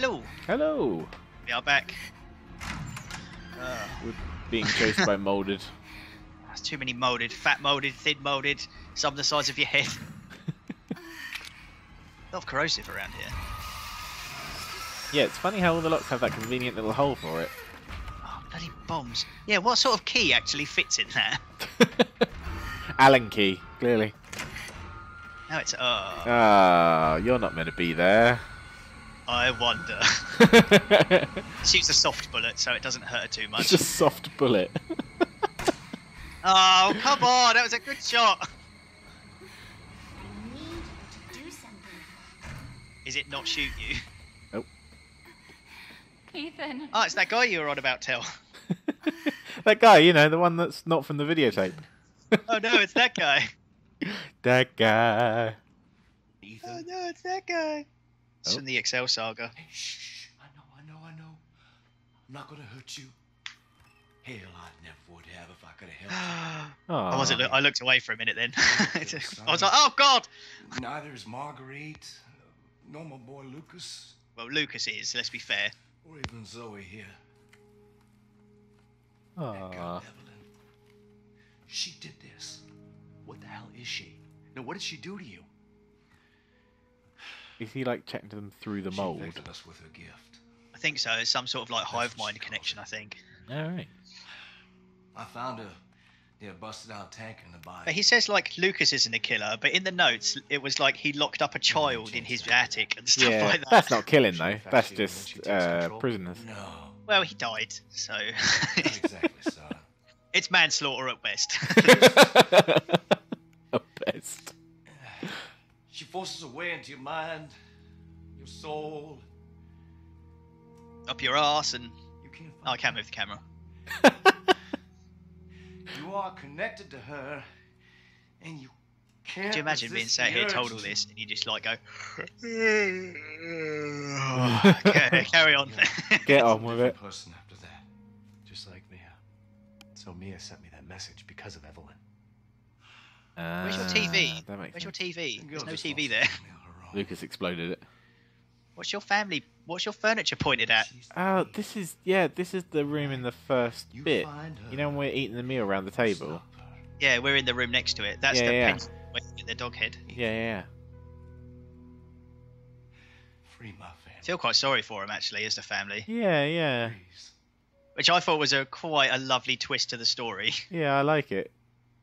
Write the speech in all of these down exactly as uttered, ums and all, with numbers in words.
Hello. Hello. We are back. Uh, We're being chased by molded. That's too many molded. Fat molded, thin molded, some the size of your head. A lot of corrosive around here. Yeah, it's funny how all the locks have that convenient little hole for it. Oh, bloody bombs. Yeah, what sort of key actually fits in there? Allen key, clearly. No, it's... Ah, oh. Uh, you're not meant to be there. I wonder. She used a soft bullet, so it doesn't hurt her too much. It's a soft bullet. Oh, come on, that was a good shot. I need to do something. Is it not shoot you? Nope. Ethan. Oh, it's that guy you were on about, Till. That guy, you know, the one that's not from the videotape. Oh, no, it's that guy. That guy. Ethan. Oh, no, it's that guy. It's oh. From the Excel saga. Hey, shh. I know, I know, I know. I'm not going to hurt you. Hell, I never would have if I could have helped you. I, wasn't lo I looked away for a minute then. I was like, oh, God. Neither is Marguerite, nor my boy Lucas. Well, Lucas is, let's be fair. Or even Zoe here. Aww. God, Eveline. She did this. What the hell is she? Now, what did she do to you? Is he like checking them through the mold? She affected us with her gift. I think so. It's some sort of like hive mind connection, I think. All right. I found her near a busted out tank in the body. But he says like Lucas isn't a killer, but in the notes it was like he locked up a child in his attic and stuff yeah, like that. That's not killing though. That's just uh, prisoners. No. Well, he died, so. Not exactly, son. It's manslaughter at best. At best. She forces her way into your mind, your soul, up your ass, and you can't oh, I can't move the camera. You are connected to her, and you can't. Could you imagine being sat here, told all this, and you just like go? Okay, carry on. Get on with it. Person after that, just like Mia. So Mia sent me that message because of Eveline. Uh, Where's your T V? Where's sense. your T V? There's no T V there. Lucas exploded it. What's your family? What's your furniture pointed at? Oh, this is yeah. This is the room in the first you bit. You know when we're eating the meal around the table. Yeah, we're in the room next to it. That's yeah, the yeah. pencil where you get the dog head. Yeah, yeah. yeah. Free my family. I feel quite sorry for him actually, as the family. Yeah, yeah. Which I thought was a quite a lovely twist to the story. Yeah, I like it.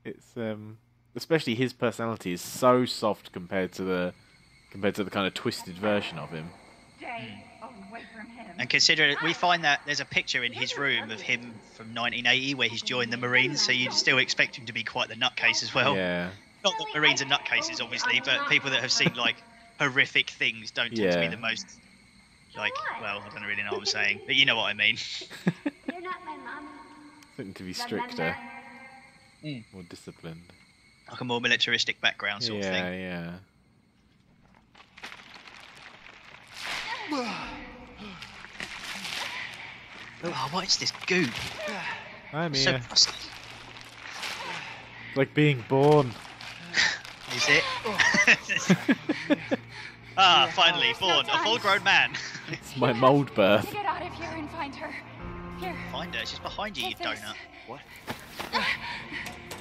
It's um. Especially his personality is so soft compared to the compared to the kind of twisted version of him. And considering we find that there's a picture in his room of him from nineteen eighty where he's joined the Marines, so you'd still expect him to be quite the nutcase as well. Yeah. Not that Marines are nutcases, obviously, but people that have seen like horrific things don't tend yeah. to be the most like. Well, I don't really know what I'm saying, but you know what I mean. You're not my mom. Something to be stricter, mm. more disciplined. Like a more militaristic background sort yeah, of thing. Yeah, yeah. Oh, what is this goo? I'm here. So like being born. Is it? Ah, finally, born. A full-grown man. It's my mold birth. Get out of here and find her. Here. Find her? She's behind you, you donut. What?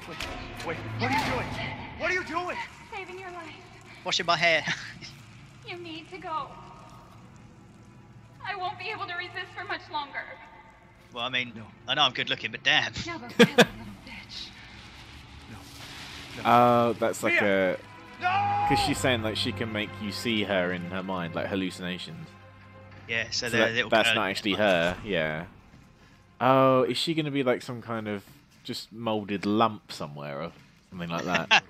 Wait, wait, what are you doing? What are you doing? Saving your life. Washing my hair. You need to go. I won't be able to resist for much longer. Well, I mean, no. I know I'm good looking, but damn. No, but really, little bitch. No. No. Uh, that's like Mia. a... No! Because she's saying like she can make you see her in her mind, like hallucinations. Yeah, so, so that, that's not actually her, yeah. Oh, is she going to be like some kind of just moulded lump somewhere or something like that?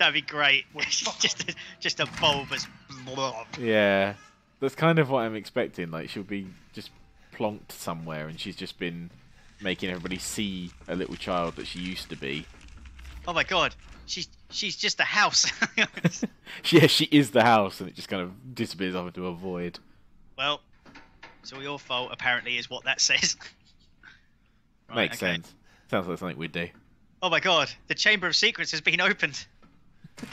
That'd be great. just, a, just a bulbous blob. Yeah, that's kind of what I'm expecting. Like she'll be just plonked somewhere, and she's just been making everybody see a little child that she used to be. Oh my God, she's she's just a house. Yeah, she is the house, and it just kind of disappears off into a void. Well, it's all your fault. Apparently, is what that says. Right, makes okay. sense. Sounds like something we'd do. Oh my God, the Chamber of Secrets has been opened. It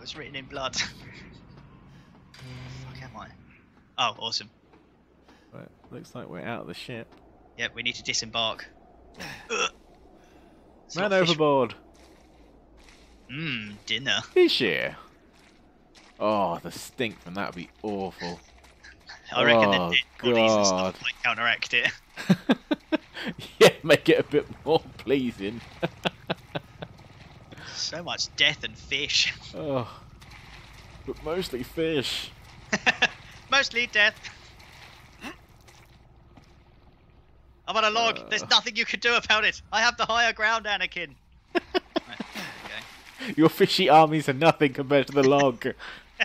was written in blood. Where the fuck am I? Oh, awesome. Right, looks like we're out of the ship. Yep, we need to disembark. Man overboard. Mmm, dinner. Fish here. Oh, the stink from that would be awful. I reckon oh, the bodies and stuff might counteract it. Yeah, make it a bit more pleasing. So much death and fish. Oh, but mostly fish. Mostly death. I'm on a log. Uh, There's nothing you can do about it. I have the higher ground, Anakin. Right, okay. Your fishy armies are nothing compared to the log. I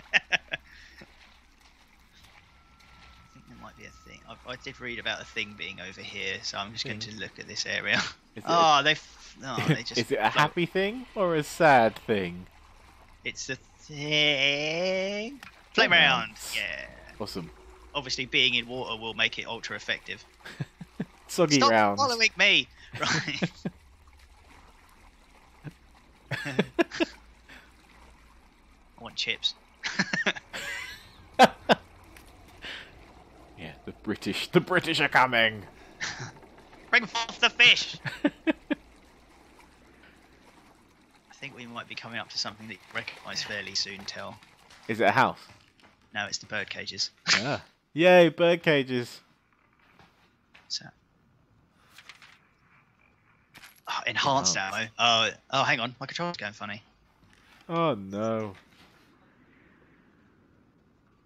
think there might be a thing. I, I did read about a thing being over here, so I'm just thing. going to look at this area. Ah, oh, they. Oh, they just. Is it a float. happy thing or a sad thing? It's a thing. Play around. Yeah. Awesome. Obviously, being in water will make it ultra effective. Soggy Stop round. following me! Right. I want chips. Yeah, the British, the British are coming! Bring forth the fish! I think we might be coming up to something that you recognise fairly soon, Tell. Is it a house? No, it's the bird cages. Ah. Yay, bird cages! So. Oh, enhanced oh. ammo. Oh, oh, hang on, my controller's going funny. Oh no.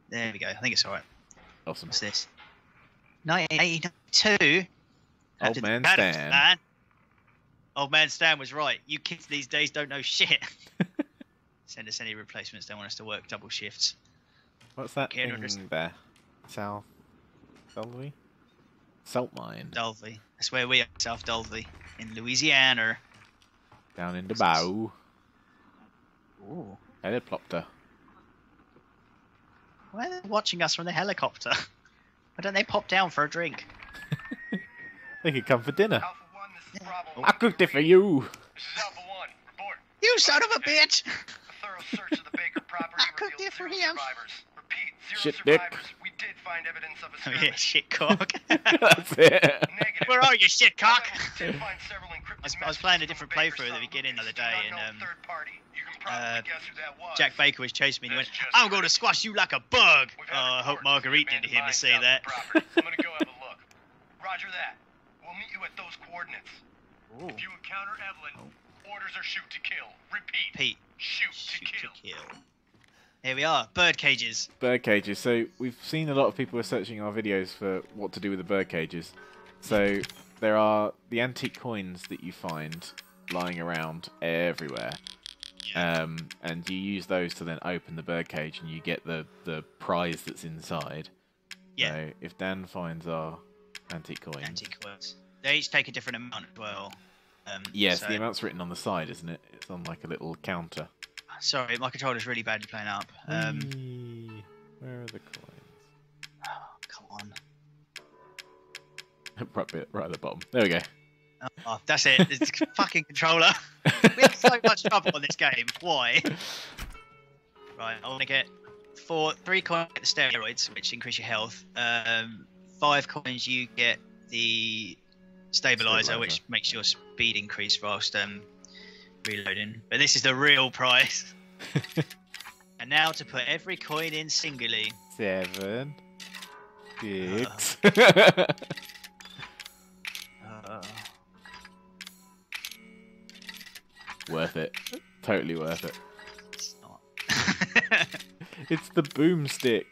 There we go. I think it's all right. Awesome. What's this? nineteen eighty-two. Old man Stan. Man. Old man Stan was right. You kids these days don't know shit. Send us any replacements. Don't want us to work double shifts. What's that thing understand. there? South Dulvey. Salt mine. Dulvey. That's where we are. South Dulvey. In Louisiana. Down in the bow. Ooh. Helicopter. Why are they watching us from the helicopter? Why don't they pop down for a drink? They could come for dinner. Alpha one, this is Bravo. I cooked it for you. This is Alpha one. Report. You son of a bitch! A thorough search of the Baker property revealed zero survivors. Repeat, zero Shit survivors. Dick. We did find evidence of a oh, yeah, shit cock. That's it. Negative. Where are you, shit cock? I, was, I was playing a different playthrough at the beginning the other day, and um, uh, Jack Baker was chasing me, and he went, "I'm going to squash you like a bug." Oh, I hope Marguerite didn't hear me say that. I'm going to go have a look. Roger that. We'll meet you at those coordinates. Ooh. If you encounter Eveline, oh. orders are shoot to kill. Repeat. Pete. Shoot, shoot to kill. To kill. Here we are, bird cages. Bird cages. So we've seen a lot of people are searching our videos for what to do with the bird cages. So there are the antique coins that you find lying around everywhere, yeah. um, and you use those to then open the bird cage and you get the the prize that's inside. Yeah. So if Dan finds our antique coins, antique coins, they each take a different amount as well. Um, yes, so the amount's written on the side, isn't it? It's on like a little counter. Sorry, my controller's really badly playing up. Um, Wee, where are the coins? Oh, come on. right, bit, right at the bottom. There we go. Oh, that's it. It's the fucking controller. We have so much trouble on this game. Why? Right, I want to get four, three coins get the steroids, which increase your health. Um, five coins you get the stabilizer, stabilizer. which makes your speed increase whilst... Um, reloading, but this is the real prize. And now to put every coin in singly. Seven, six. Uh. uh. Worth it. Totally worth it. It's not. It's the boomstick.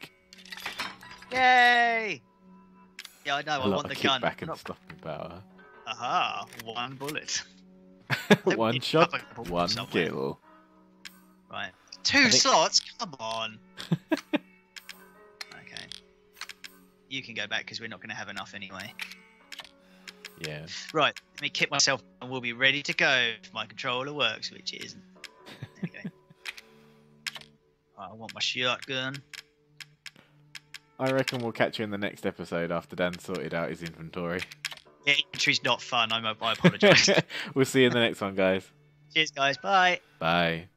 Yay! Yeah, I know. I want the gun. Back and stopping power. Aha! One bullet. One shot, one somewhere. kill. Right. Two think... slots? Come on. Okay. You can go back because we're not going to have enough anyway. Yeah. Right. Let me kit myself and we'll be ready to go if my controller works, which it isn't. There we go. Right, I want my shotgun. I reckon we'll catch you in the next episode after Dan sorted out his inventory. Yeah, inventory's not fun. I'm, I apologise. We'll see you in the next one, guys. Cheers, guys. Bye. Bye.